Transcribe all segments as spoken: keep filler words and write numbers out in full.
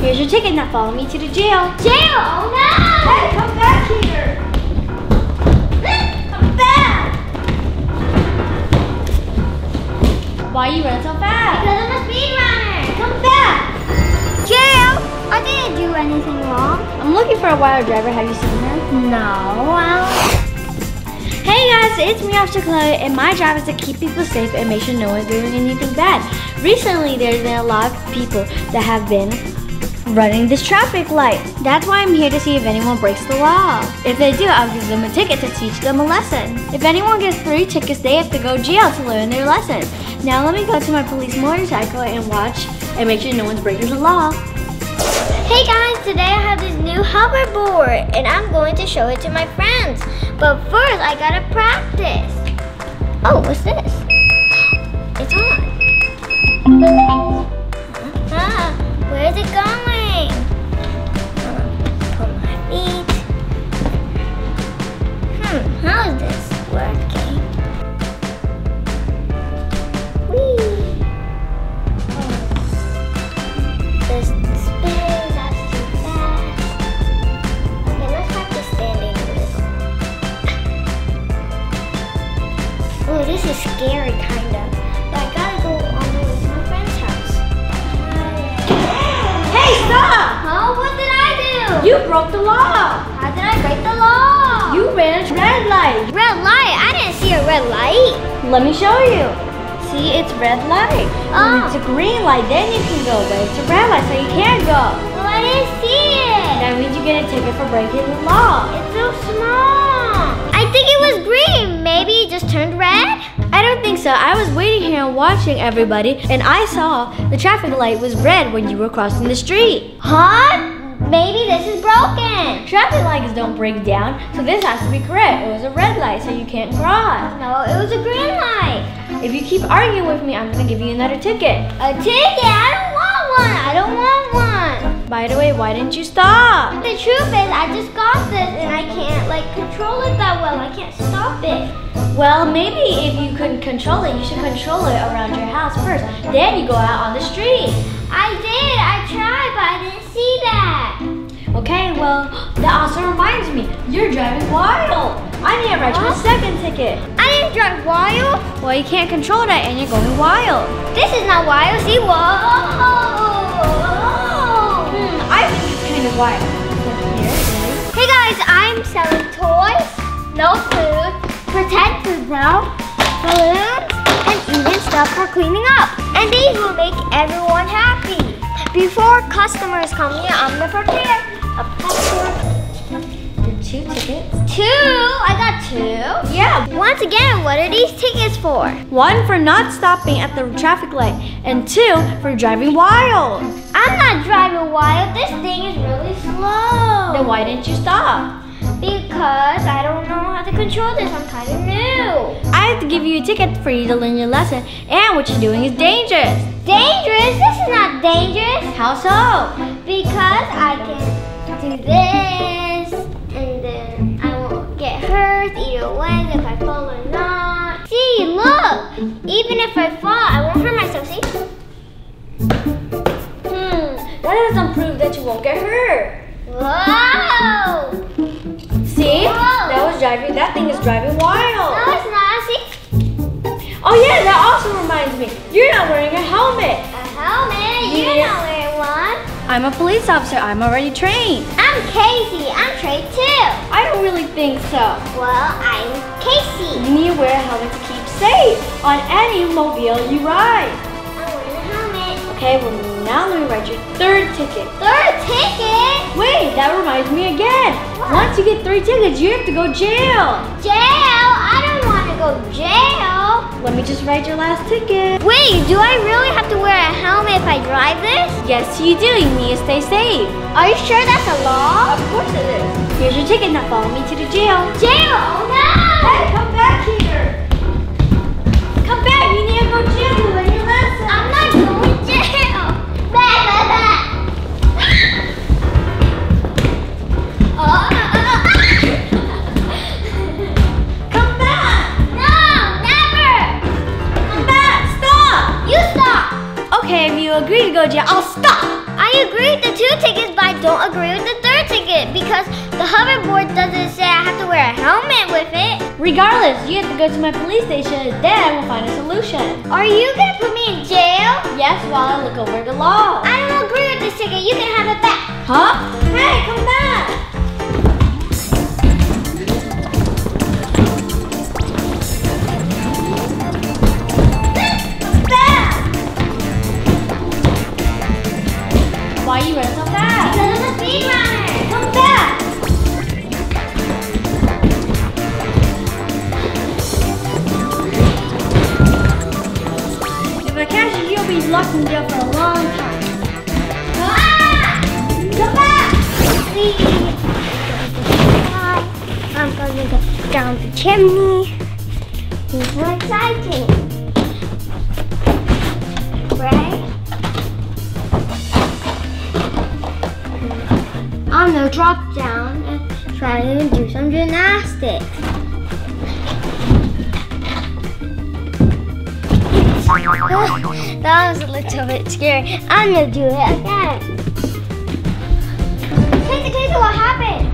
Here's your ticket, now follow me to the jail. Jail? Oh no! Hey, come back here! Come back! Why are you running so fast? Because I'm a speedrunner! Come back! Jail! I didn't do anything wrong. I'm looking for a wild driver, have you seen her? No, well... Hey guys, it's me, Officer Chloe, and my job is to keep people safe and make sure no one's doing anything bad. Recently, there's been a lot of people that have been running this traffic light. That's why I'm here to see if anyone breaks the law. If they do, I'll give them a ticket to teach them a lesson. If anyone gets three tickets, they have to go to jail to learn their lesson. Now let me go to my police motorcycle and watch and make sure no one's breaking the law. Hey guys, today I have this new hoverboard and I'm going to show it to my friends. But first, I gotta practice. Oh, what's this? It's on. Uh-huh. Where's it going? Uh, put my feet. Hmm, how is this working? Whee! There's space. This is scary, kind of. But I gotta go on the way to my friend's house. Hey, stop! Huh? What did I do? You broke the law. How did I break the law? You ran a red light. Red light? I didn't see a red light. Let me show you. See, it's red light. Oh. When it's a green light, then you can go. But it's a red light, so you can't go. Well, I didn't see it. That means you get a ticket for breaking the law. It's so small. I think it was green. Maybe it just turned red? I don't think so. I was waiting here and watching everybody, and I saw the traffic light was red when you were crossing the street. Huh? Maybe this is broken. Traffic lights don't break down, so this has to be correct. It was a red light, so you can't cross. No, it was a green light. If you keep arguing with me, I'm gonna give you another ticket. A ticket? I don't want one. I don't want one. By the way, why didn't you stop? The truth is, I just got this, and I can't like control it that well. I can't stop it. Well, maybe if you couldn't control it, you should control it around your house first. Then you go out on the street. I did. I tried, but I didn't see that. Okay, well, that also reminds me. You're driving wild. I need to write you a second ticket. I didn't drive wild? Well, you can't control that, and you're going wild. This is not wild. See, whoa. Hmm, I think it's kind of wild. Hey, guys, I'm selling toys, no food, pretend food now, balloons, and even stuff for cleaning up. And these will make everyone happy. Before customers come here, I'm gonna prepare a popcorn. The two tickets. Two? I got two? Yeah. Once again, what are these tickets for? One for not stopping at the traffic light, and two for driving wild. I'm not driving wild. This thing is really slow. Then why didn't you stop? Because I don't know how to control this. I'm kind of new. I have to give you a ticket for you to learn your lesson, and what you're doing is dangerous. Dangerous? This is not dangerous. How so? Because I can do this, and then I won't get hurt either way if I fall or not. See, look. Even if I fall, I won't hurt myself. See? Hmm. That doesn't prove that you won't get hurt. Whoa! See? Whoa. That was driving. That thing is driving wild. No, it's not. See? Oh yeah, that also reminds me. You're not wearing a helmet. A helmet? You're yes. not wearing one. I'm a police officer. I'm already trained. I'm Kaycee. I'm trained too. I don't really think so. Well, I'm Kaycee. You need to wear a helmet to keep safe on any mobile you ride. I'm wearing a helmet. Okay, well now let me write your third ticket. Third ticket? Wait, that reminds me again. Once you get three tickets, you have to go jail. Jail? I don't want to go jail. Let me just write your last ticket. Wait, do I really have to wear a helmet if I drive this? Yes, you do. You need to stay safe. Are you sure that's a law? Of course it is. Here's your ticket. Now follow me to the jail. Jail? Oh no! Hey, come back here. Come back. You need to go to jail to learn your lesson. I'm not going to jail. Back, back, back. Oh. Agree to go to jail, I'll stop. I agree to two two tickets, but I don't agree with the third ticket because the hoverboard doesn't say I have to wear a helmet with it. Regardless, you have to go to my police station, then we'll find a solution. Are you gonna put me in jail? Yes, while I look over the law. I don't agree with this ticket. You can have it back. Huh? Hey, come back. Why you run so fast? Because I'm a speed runner! Come back! If I catch you, you'll be locked in jail for a long time. Ah! Come back! Please! I'm gonna go down the chimney. It's so exciting! Right? I'm gonna drop down and try to do some gymnastics. That was a little bit scary. I'm gonna do it again. Kaycee, Kaycee, what happened?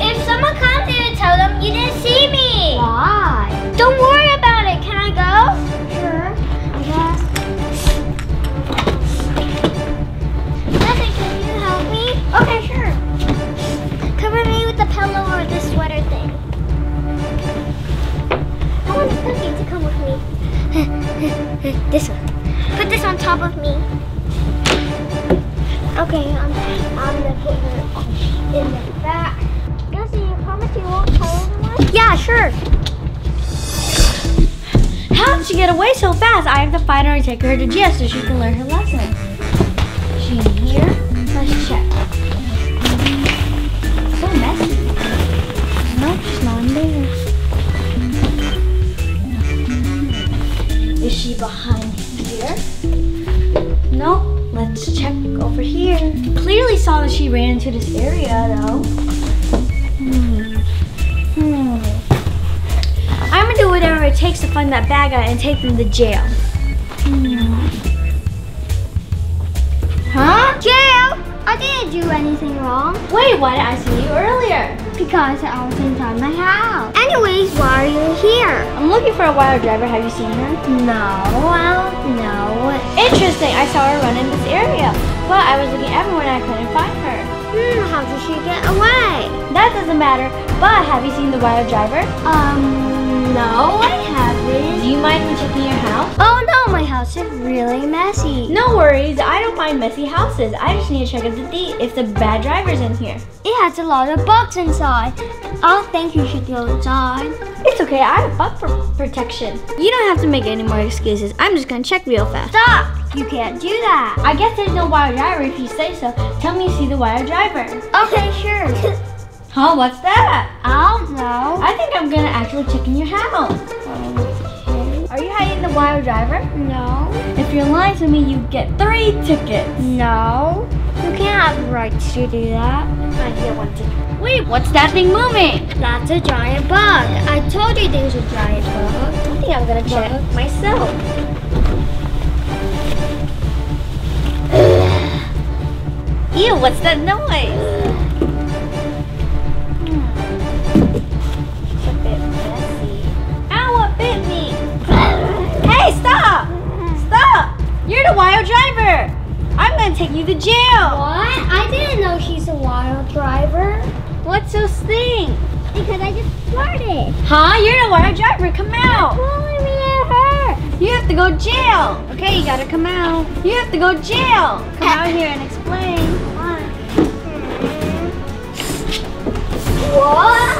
If someone comes in and tell them you didn't see me. Why? Don't worry about it. Can I go? Sure. I guess. Nothing. Can you help me? Okay, sure. Cover me with the pillow or the sweater thing. I want the cookie to come with me. This one. Put this on top of me. Okay, I'm, I'm gonna put her in the back. Kaycee, you promise you won't tell anyone? Yeah, sure. How did she get away so fast? I have to find her and take her to jail so she can learn her lesson. Is she in here? Let's check. Is she behind here? No. Nope. Let's check over here. Clearly saw that she ran into this area though. Hmm. Hmm. I'm gonna do whatever it takes to find that bad guy and take them to jail. Hmm. Huh? Jail? I didn't do anything wrong. Wait, why did I see you earlier? Because I was inside my house. Anyways, why are you here? I'm looking for a wild driver. Have you seen her? No, I don't know. Interesting. I saw her run in this area, but I was looking everywhere and I couldn't find her. Hmm, how did she get away? That doesn't matter, but have you seen the wild driver? Um, no, I haven't. Do you mind me checking your house? Oh no, my house is really messy. No worries. I don't mind messy houses. I just need to check if the, if the bad driver's in here. It has a lot of bugs inside. I don't think you should go inside. It's okay, I have bug for protection. You don't have to make any more excuses. I'm just gonna check real fast. Stop! You can't do that. I guess there's no wild driver if you say so. Tell me you see the wild driver. Okay, sure. Huh, what's that? I don't know. I think I'm gonna actually check in your house. Okay. Are you hiding the wild driver? No. If you're lying to me, you get three tickets. No. You can't have rights to do that. I get one ticket. Wait, what's that thing moving? That's a giant bug. I told you there's a giant bug. I think I'm gonna check bug. myself. Ew, what's that noise? It's a bit messy. Ow, it bit me. Hey, stop! Stop! You're the wild driver! I'm gonna take you to jail! What? I didn't know she's a wild driver. What's so sting? Because I just flirted. Huh? You're the wild driver. Come out! You're pulling me at her! You have to go jail! Okay, you gotta come out. You have to go jail! Come out here and explain. What? What?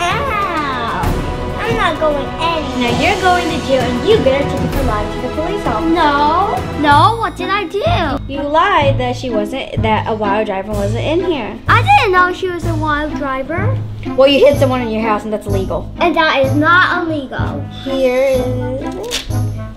Ow! I'm not going anywhere. Now you're going to jail and you better take it for lying to the police officer. No! No, what did I do? You lied that she wasn't, that a wild driver wasn't in here. I didn't know she was a wild driver. Well, you hit someone in your house and that's illegal. And that is not illegal. Here is...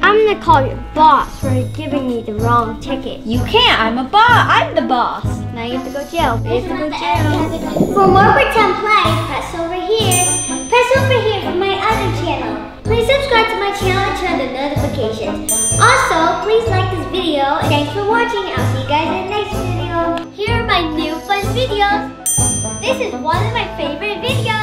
I'm gonna call your boss for giving me the wrong ticket. You can't, I'm a boss, I'm the boss. Now you have to go to jail. You have to go to jail. For more pretend play, press over here. Press over here for my other channel. Please subscribe to my channel and turn on the notifications. Also, please like this video and thanks for watching. I'll see you guys in the next video. Here are my new fun videos. This is one of my favorite videos.